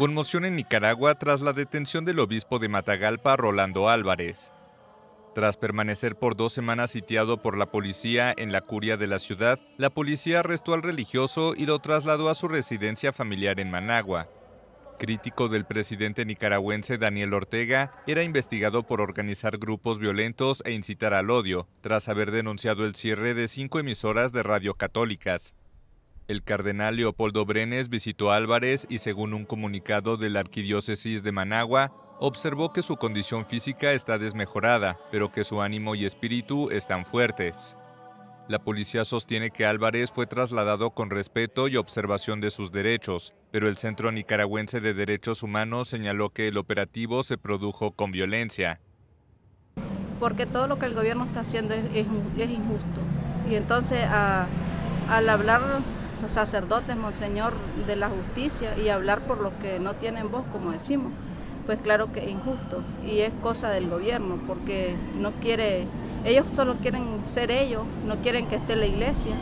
Conmoción en Nicaragua tras la detención del obispo de Matagalpa, Rolando Álvarez. Tras permanecer por 2 semanas sitiado por la policía en la curia de la ciudad, la policía arrestó al religioso y lo trasladó a su residencia familiar en Managua. Crítico del presidente nicaragüense Daniel Ortega, era investigado por organizar grupos violentos e incitar al odio, tras haber denunciado el cierre de 5 emisoras de radio católicas. El cardenal Leopoldo Brenes visitó a Álvarez y, según un comunicado de la Arquidiócesis de Managua, observó que su condición física está desmejorada, pero que su ánimo y espíritu están fuertes. La policía sostiene que Álvarez fue trasladado con respeto y observación de sus derechos, pero el Centro Nicaragüense de Derechos Humanos señaló que el operativo se produjo con violencia. Porque todo lo que el gobierno está haciendo es injusto. Y entonces, al hablar los sacerdotes, monseñor, de la justicia y hablar por los que no tienen voz, como decimos, pues claro que es injusto y es cosa del gobierno, porque no quiere, ellos solo quieren ser ellos, no quieren que esté la iglesia.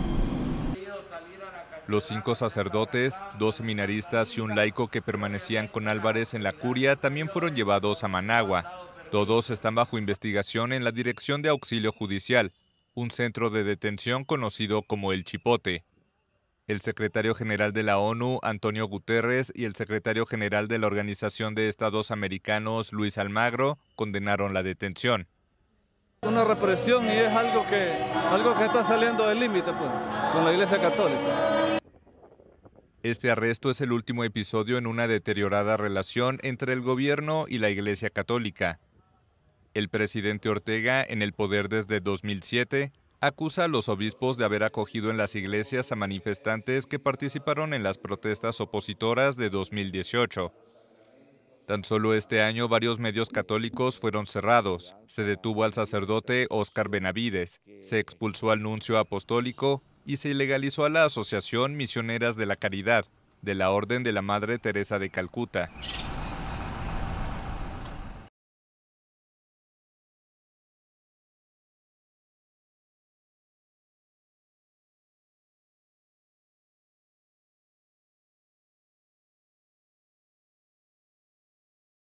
Los 5 sacerdotes, 2 seminaristas y un laico que permanecían con Álvarez en la curia también fueron llevados a Managua. Todos están bajo investigación en la Dirección de Auxilio Judicial, un centro de detención conocido como El Chipote. El secretario general de la ONU, Antonio Guterres, y el secretario general de la Organización de Estados Americanos, Luis Almagro, condenaron la detención. Una represión y es algo que está saliendo del límite, pues, con la Iglesia Católica. Este arresto es el último episodio en una deteriorada relación entre el gobierno y la Iglesia Católica. El presidente Ortega, en el poder desde 2007, acusa a los obispos de haber acogido en las iglesias a manifestantes que participaron en las protestas opositoras de 2018. Tan solo este año varios medios católicos fueron cerrados, se detuvo al sacerdote Oscar Benavides, se expulsó al nuncio apostólico y se ilegalizó a la Asociación Misioneras de la Caridad, de la Orden de la Madre Teresa de Calcuta.